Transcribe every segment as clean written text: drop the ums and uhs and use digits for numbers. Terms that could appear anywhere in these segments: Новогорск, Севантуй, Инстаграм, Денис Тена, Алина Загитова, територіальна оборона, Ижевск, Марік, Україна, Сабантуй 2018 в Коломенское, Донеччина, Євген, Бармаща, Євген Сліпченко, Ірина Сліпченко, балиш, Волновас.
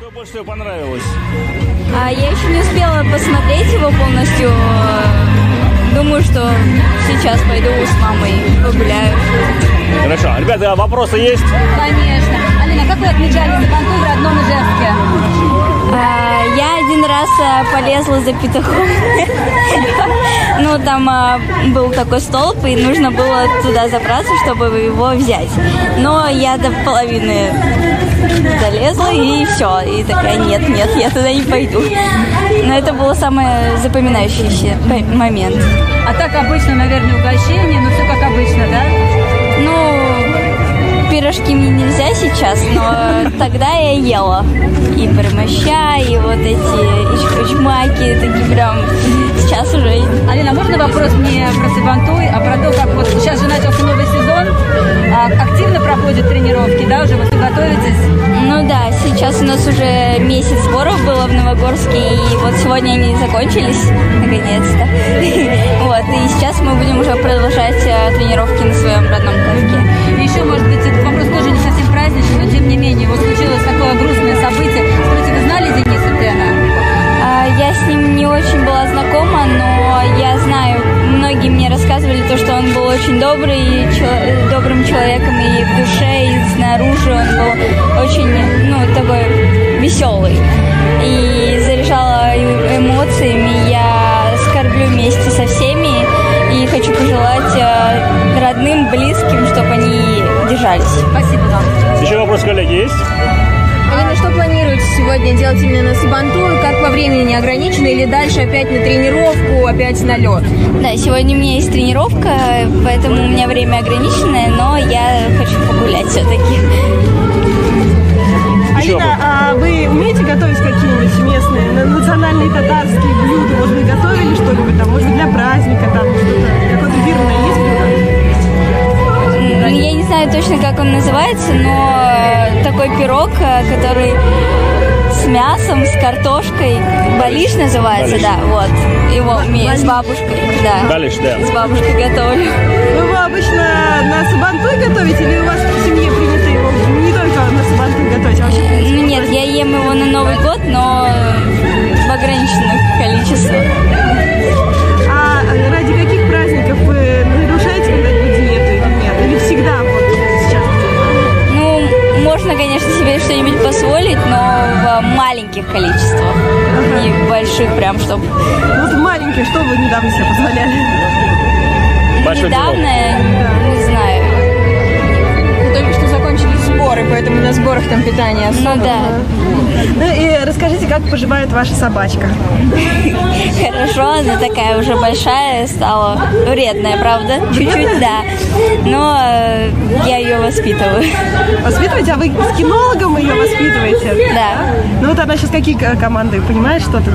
Что больше всего понравилось? Я еще не успела посмотреть его полностью. Думаю, что сейчас пойду с мамой погуляю. Хорошо. Ребята, вопросы есть? Конечно. Алина, как вы отмечали Сабантуй в родном Ижевске? Я один раз полезла за петухом. Ну, там был такой столб, и нужно было туда забраться, чтобы его взять. Но я до половины залезла, и все. И такая, нет, нет, я туда не пойду. Но это был самый запоминающийся момент. А так обычно, наверное, угощение, но все как обычно, да? Ну, пирожки мне нельзя сейчас, но тогда я ела. И бармаща, и вот эти чмаки, такие прям сейчас уже. Алина, можно вопрос не про Севантуй, а про то, как вот сейчас же начался новый сезон, активно проходят тренировки, да, уже вы готовитесь? Ну да, сейчас у нас уже месяц сборов было в Новогорске, и вот сегодня они закончились, наконец-то. Вот, и сейчас мы будем уже продолжать тренировки на своем родном городке. Еще, может быть, этот вопрос тоже не совсем праздничный, но тем не менее, вот случилось такое грустное событие. Скажите, вы знали Дениса Тена? Я с ним не очень была знакома, но я знаю, многие мне рассказывали то, что он был очень добрым человеком и в душе, и снаружи. Он был очень, ну, такой веселый и заряжала эмоциями. Я скорблю вместе со всеми и хочу пожелать родным, близким, чтобы они держались. Спасибо вам. Еще вопрос, коллеги, есть? Алина, что планируете сегодня делать именно на Сабантуй? Как по времени, не ограничено или дальше опять на тренировку, опять на лед? Да, сегодня у меня есть тренировка, поэтому у меня время ограниченное, но я хочу погулять все-таки. Алина, а вы умеете готовить какие-нибудь местные, национальные татарские блюда? Может быть, готовили что-нибудь там, может быть, для праздника там что-то, какое-то фирменное есть блюдо? Я не знаю точно, как он называется, но такой пирог, который с мясом, с картошкой. Балиш называется, балиш. Да, вот. Его умею с бабушкой, да. Балиш, да. С бабушкой готовлю. Вы обычно на Сабантуй готовите или у вас в семье принято его не только на Сабантуй готовить, а вообще? Нет, я ем его на Новый год, но в ограниченных количествах. А ради каких праздников вы нарушаете когда-нибудь диету или нет? Или всегда? Можно, конечно, себе что-нибудь позволить, но в маленьких количествах, не в больших прям, чтобы... Вот маленькие, что вы недавно себе позволяли? Недавно, не знаю. Мы только что закончились сборы, поэтому на сборах там питание особо. Ну да. Ну и расскажите, как поживает ваша собачка? Хорошо, она такая уже большая стала, вредная, правда? Чуть-чуть, да. Но я ее воспитываю. Воспитываете? А вы с кинологом ее воспитываете? Да. Ну вот она сейчас какие команды, понимаешь что-то?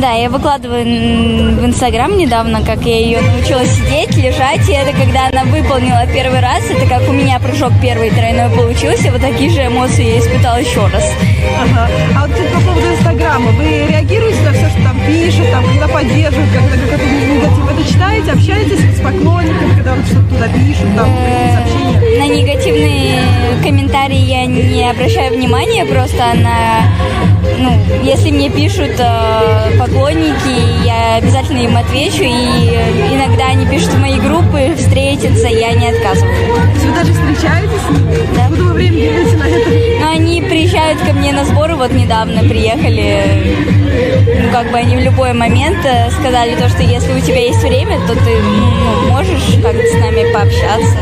Да, я выкладываю в Инстаграм недавно, как я ее научила сидеть, лежать. И это когда она выполнила первый раз, это как у меня прыжок первый тройной получился. Вот такие же эмоции я испытала еще раз. Ага. А вот по поводу Инстаграма, вы реагируете на все, что там пишут, там, когда поддерживают, когда какой-то негатив? Вы это читаете, общаетесь с поклонниками, когда вот что-то туда пишут, там, сообщения? На негативные комментарии я не обращаю внимания, просто на... Ну, если мне пишут поклонники, я обязательно им отвечу, и иногда они пишут в мои группы, встретиться, я не отказываю. Вы даже встречаетесь? Да. Откуда вы время делаете на это? Ну, они приезжают ко мне на сборы, вот недавно приехали, ну, как бы они в любой момент сказали то, что если у тебя есть время, то ты можешь как-то с нами пообщаться.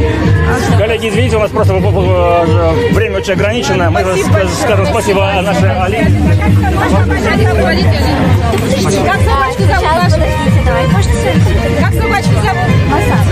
Коллеги, извините, у нас просто время очень ограничено. Мы скажем спасибо нашей Алине. Как собачку зовут? Как собачку зовут?